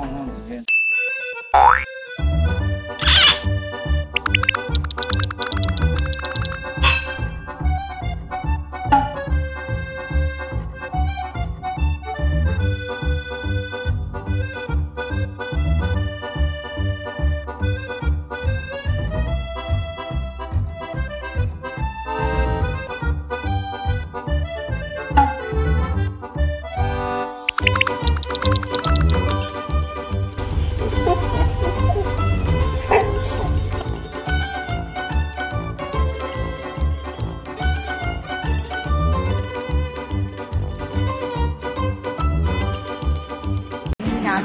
放上几天。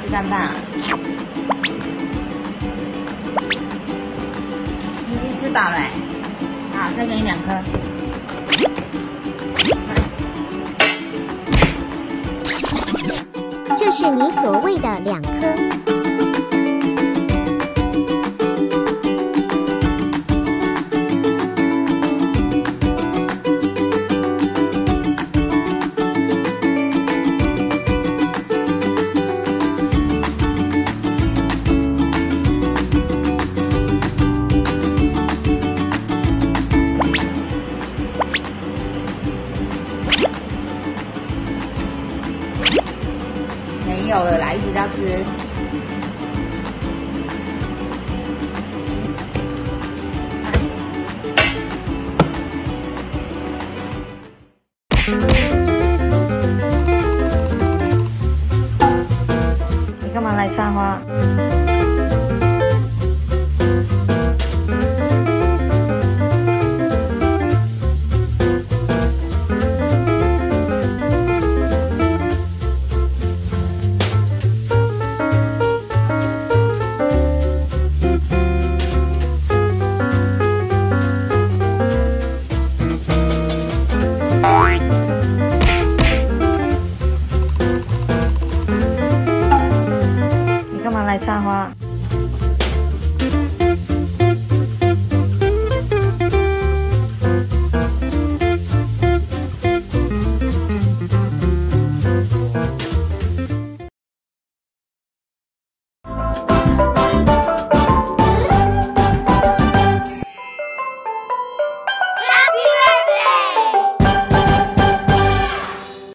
吃蛋饭啊？你已经吃饱了、欸，好，再给你2颗。这是你所谓的2颗。 没有了啦，一直要吃。你干嘛来插花？ 来插花。